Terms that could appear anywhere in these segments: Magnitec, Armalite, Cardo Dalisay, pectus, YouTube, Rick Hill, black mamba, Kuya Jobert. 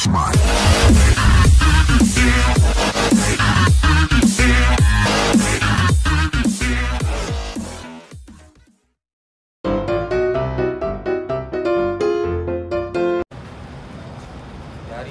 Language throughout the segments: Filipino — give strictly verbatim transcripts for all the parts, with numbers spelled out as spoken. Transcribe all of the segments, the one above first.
Flashback. Yari tayo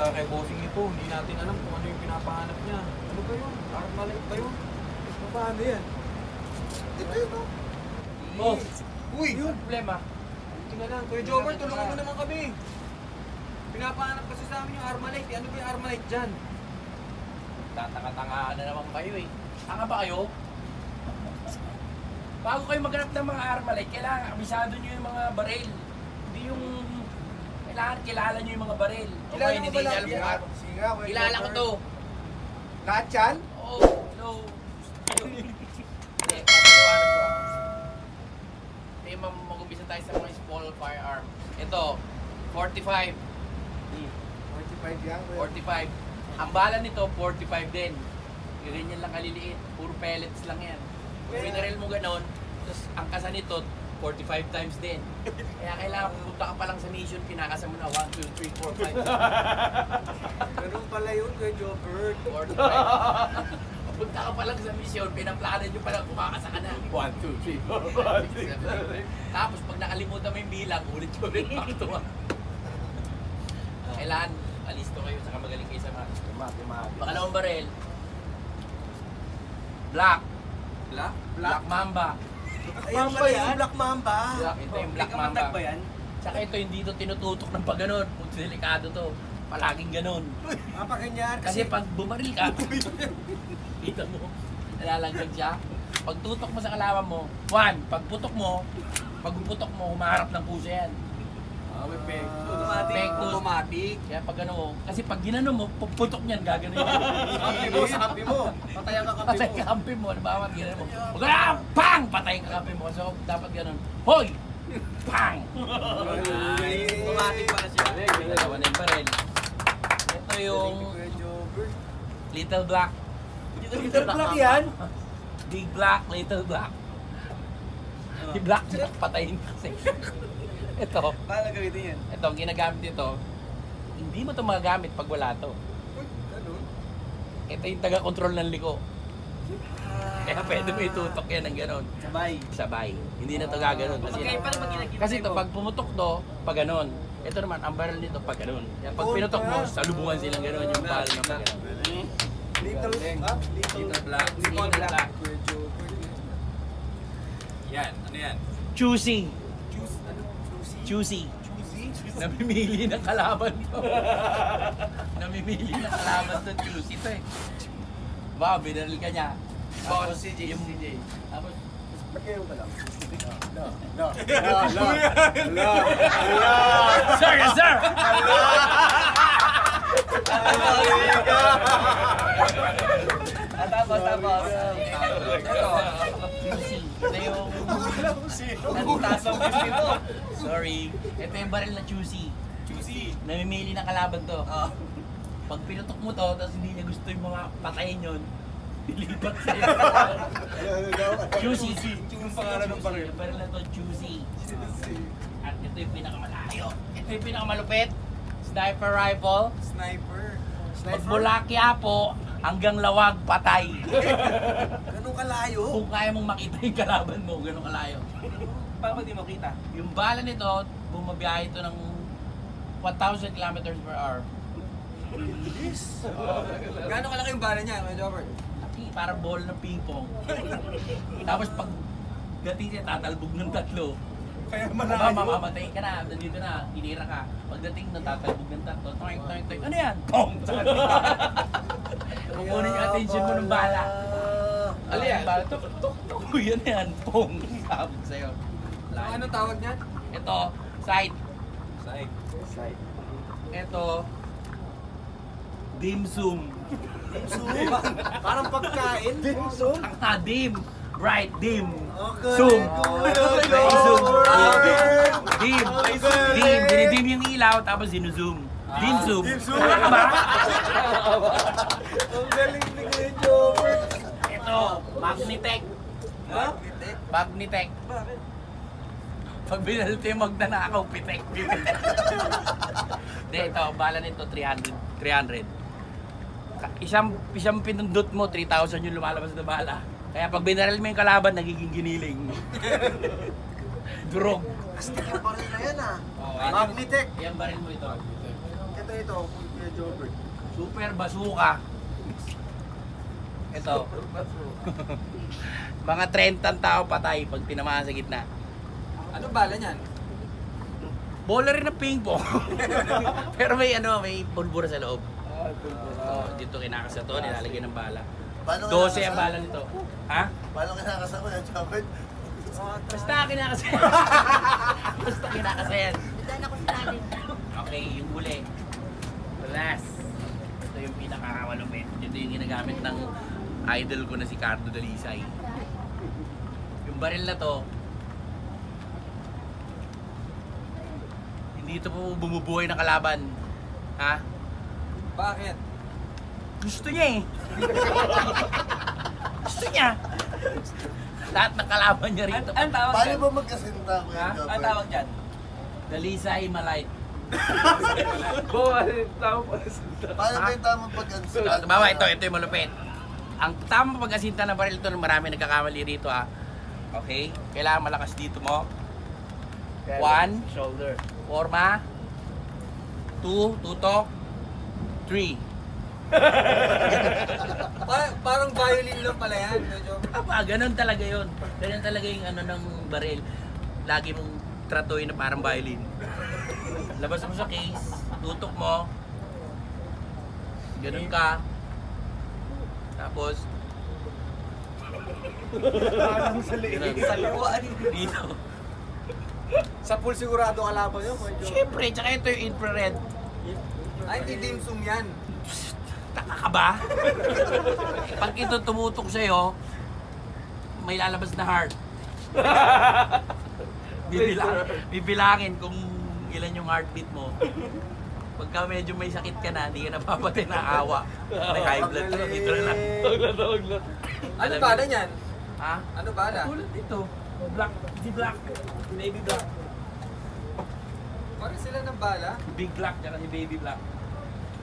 kay bossing nito, hindi natin alam kung ano yung pinapahanap niya. Ano ba yun? Armalite ba yun? Paano yan? Ito ito. Oh! Uy! Yung problema. Tingnan lang. Kuya Jobert, tulungan mo naman kami. Pinapahanap kasi sa amin yung Armalite. Ano ba yung Armalite dyan? Tatanga-tangaan na naman kayo eh. Tanga ba kayo? Bago kayo maghanap ng mga Armalite, kailangan abisado nyo yung mga baril. Hindi yung... Kailangan kilala nyo yung mga baril. Kilala mo ba lang yung Armalite? Kilala ko to. Lahat yan? Oo. Hello. Hindi, mag-umpisa tayo sa mga small firearm. Ito, forty-five. forty-five yan? forty-five. Ang bala nito, forty-five din. Ganyan lang kaliliit. Puro pellets lang yan. Kung binaril mo ganon, tapos ang kasa nito, forty-five times din. Kaya kailangan pumunta ka pa lang sa mission, kinakasa mo na one, two, three, four, five. Ganun pala yun kay Jobert. forty-five. Punta ka pa lang sa mission, pinaplano nyo pa lang kumakasa ka na. one, two, three, four, five, six, seven, eight. Tapos pag nakalimutan mo yung bilang, ulit yung rin back to one. Kailangan alisto kayo, saka magaling kayo sa mga. Pangalawang barel. Black. Black? Black mamba. Ayun pala yung black mamba. Ito yung black mamba. Tsaka ito yung dito tinututok ng pagganon. Punto delikado to. Palaging ganon. Mapakanyar. Kasi pag bumaril ka, kita mo, nalalanggan siya. Pag tutok mo sa kalaban mo, one, pag putok mo, pag putok mo, humaharap ng puso yan. Ah, may pectus. Pectus. Automatic. Kaya pag ano, kasi pag ginano mo, puputok niyan, gagano yan. Kampi mo, sa kampi mo. Patayan ka kampi mo. Patayan ka kampi mo, nabawa, ginano mo. Huwag na, bang! Patayan ka kampi mo. So, dapat ganon. Hoy! Bang! Automatic pala siya. Dalawa na yung baril. Ito yung Little Black. Little Black yan? Big Black, Little Black. Yung Black Black patayin kasi. Ito. Paano gamitin yan? Ito, ginagamit ito. Hindi mo ito magagamit pag wala ito. Ito yung taga-control ng liko. Kaya pwede mo itutok yan ng gano'n. Sabay. Sabay. Hindi na ito gaganon. Kasi ito, pag pumutok ito, pag gano'n. Ito naman, ang barrel nito pag gano'n. Pag pinutok mo, salubungan silang gano'n yung barrel na pag gano'n. Little Black, Little Black, Little Black. Yan, ano yan? Choosy. Choosy. Namimili ng kalaban to. Namimili ng kalaban to. Choosy to eh. Wow, binaril ka niya. Tapos si J. Tapos, pagkayo ka lang. No, no, no, no, no, no. Sir, yes sir! Tapos, tapos. Ito. Ito yung... Nagtasang kasi ito. Sorry. Ito yung baril na choosy. Choosy. Namimili ng kalaban to. Pag pinutok mo to, tapos hindi niya gusto yung mga patayin yun, ilipat sa'yo. Choosy. Yung pangalan ng baril. Yung baril na to, choosy. At ito yung pinakamalayo. Ito yung pinakamalupit. Sniper rifle. Sniper. Pag Bulakya po, hanggang Lawag, patay. Ganun kalayo? Kung kaya mong makita yung kalaban mo, ganun kalayo. Paano ba di makita? Yung bala nito, bumabiyahe ito ng one thousand kilometers per hour. Yes! Gano'ng kalaki yung bala niya, Kuya Jobert? Laki, parang ball ng ping-pong. Tapos pag dating siya, tatalbog ng tatlo. Kaya malayo. Mamamatay ka na, nandito na, hinira ka. Pagdating na tatalbog ng tatlo, toink, toink, toink, ano yan? Pong! Kukunin yung attention mo ng bala. Ano yan? Bala, tuk, tuk, tuk, yun yan, pong! Sabog sa'yo. Anong tawag niyan? Ito, sight. Sight. Sight. Ito, dim sum. Dim sum? Parang pagkain? Dim sum? Ang dim. Right, dim. Okay. Zoom. Zoom. Dim. Dim. Dinidim yung ilaw tapos sinuzoom. Dim sum. Dim sum. Ang galing ni Kuya Jobert. Ito, Magnitec. Magnitec? Magnitec. Bakit? Pag binalte, magnanakaw, pitek. Hindi, ito, bala nito, three hundred. three hundred. Isang, isang pinundot mo, three thousand yung lumalabas na bala. Kaya pag binaril mo yung kalaban, nagiging giniling. Durog. Kasi yung baril na yan ah. Oh, Magnitek. Yan baril mo ito. Ito ito, Kuya Jobert. Super basuka. Ito. Mga thirty tao patay pag tinamaan sa gitna. Ano bala niyan? Bola rin na ping pong. Pero may ano, may pulbura sa loob. Ah, pulbura. Oh, dito kinakasa to, nilalagay ng bala. twelve ang bala nito. Ha? Paano kinakasa ko yan, Jobert? Basta kinakasa yan. Basta kinakasa yan. Dadaan ako sa talin. Okay, yung huli. Last. Ito yung pinakamalupit. Ito yung ginagamit ng idol ko na si Cardo Dalisay. Yung baril na to, hindi ito po bumubuhay ng kalaban. Ha? Bakit? Gusto niya eh. Gusto niya. Lahat ng kalaban niya rito. An tawag paano dyan? Ba magkasinta ko yung Jobert? Ang tawag dyan? Dalisay Armalite. Paano ba yung tamang pag-asinta? Bawa ito, ito yung malupit. Ang tamang pag-asinta na baril ito, marami nagkakamali rito ah. Okay? Kailangan malakas dito mo. One. Shoulder. Forma. Two. Tutok. Three. pa parang violin lang pala yan. Tama, ganun talaga yun. Ganun talaga yung ano ng baril. Lagi mong tratuhin na parang violin. Labas mo sa case, tutok mo. Ganun ka. Tapos ganun. Sa liwaan dito. Sa pool sigurado kalaban yun. Siyempre, tsaka ito yung infrared. Ay, hindi dim sum yan. Taka ka ba? Pag ito tumutok sa'yo, may lalabas na heart. Bibilang, bibilangin kung ilan yung heartbeat mo. Pagka medyo may sakit ka na, hindi ka napapatay na awa. May high blood ka, dito na lang. Ano bala niyan? Ha? Ano bala? Tulad ito. Black, di black. Baby black. Parang sila ng bala? Big black, tsaka si baby black.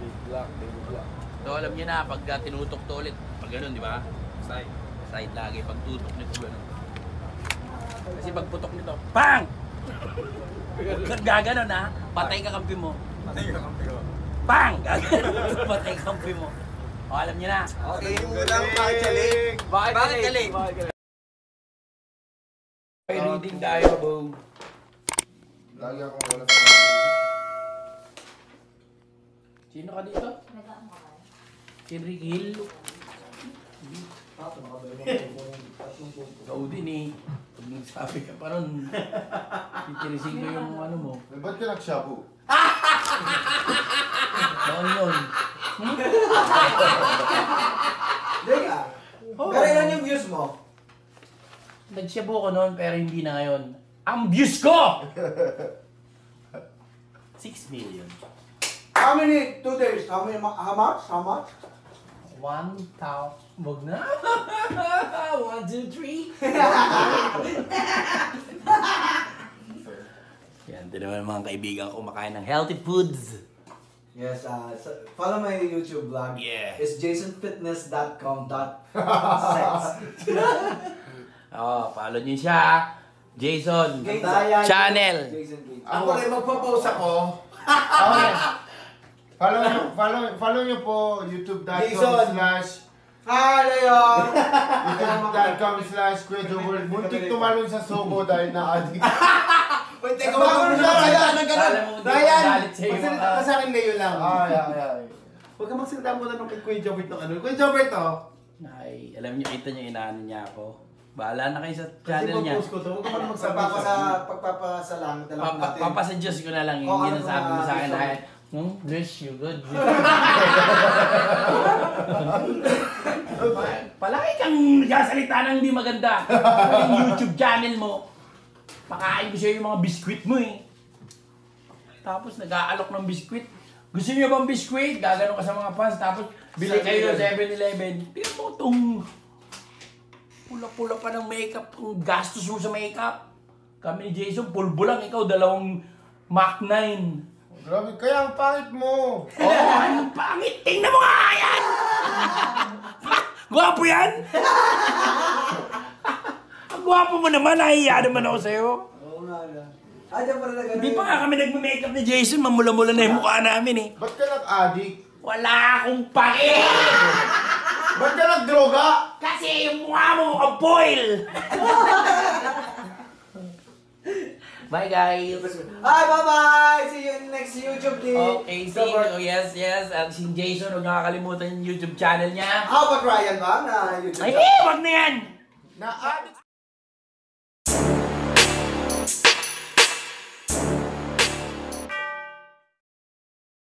Big black, baby black. So alam niyo na, pag tinutok to ulit, pag ganun, di ba? Side. Side lagi, pag tutok nito, ganun. Kasi pag putok nito, bang! Huwag gaganon ha, patay kakampi mo. Patay kakampi mo. Bang! Gaganon, patay kakampi mo. O alam niyo na. Okay, yung unang pagkaling. Bakit kaling? Bakit kaling? Ay, reading tayo, bo. Lagi akong wala sa sino ka dito? Si Rick Hill. Ikaw din eh. Pag nagsabi ka pa ron, titirising ko yung ano mo. Eh, ba't ka nagshabu? Doon yun. Deka, pero yan yung views mo? Nagshabu ko noon pero hindi na ngayon. Ang views ko! six million. How many? Two days? How many? How much? How much? One tau. Wag na. One, two, three. Yan, din naman mga kaibigan ko makain ng healthy foods. Yes, uh, so follow my YouTube vlog. Yeah. It's jason fitness dot com dot sex. Oh, follow niyo siya. Jason. Jason. Channel. Jason, Jason. Ako rin magpo-post ako. Okay. Follow, follow, follow nyo po youtube dot com slash youtube dot com slash kuya jobert. Muntik tumalon sa Sobo dahil na-addict. Muntik tumalon sa Ryan ng ganun. Ryan, magsalita ka sa akin ngayon lang. Ay, ay, ay. Huwag ka magsalita muna nung Kuya Jobert ng ano. Kuya Jobert to. Ay, alam nyo, ito nyo inaanin niya ako. Bahala na kayo sa channel niya. Kasi pag-post ko ito, huwag ka naman magsabi sa pagpapasalang. Papasadyos ko na lang yung ginasabi mo sa akin na kaya. Hmm? Bless you, God. Palagi kang nagsasalita ng hindi maganda. Yung YouTube channel mo, pakain ko siya yung mga biskwit mo eh. Tapos nag-aalok ng biskwit. Gusto niyo bang biskwit? Gagano ka sa mga fans. Tapos bili kayo sa seven eleven. Tignan mo itong pula-pula pa ng makeup. Ang gastos mo sa makeup. Kami ni Jason, pulbo lang. Ikaw, dalawang Mach nine. Grabe, kaya ang pangit mo. Oo, oh, ang pangit. Tingnan mo nga yan! Gwapo yan? Ang gwapo mo naman. Nahiya naman ako sa'yo. Oo nga na. Hindi pa nga kami nagme-makeup ni Jason. Mamula-mula na yung mukha namin eh. Ba't ka nag-addict? Wala akong pangit! Ba't ka nag-droga? Kasi yung mukha mo mukhang foil! Bye guys! Bye bye bye! See you in the next YouTube clip! Okay, see you! Oh, yes, yes! At si Jason, huwag nakakalimutan yung YouTube channel niya. How about Ryan ba? Na YouTube channel? Ay, wag na yan! Na-addict!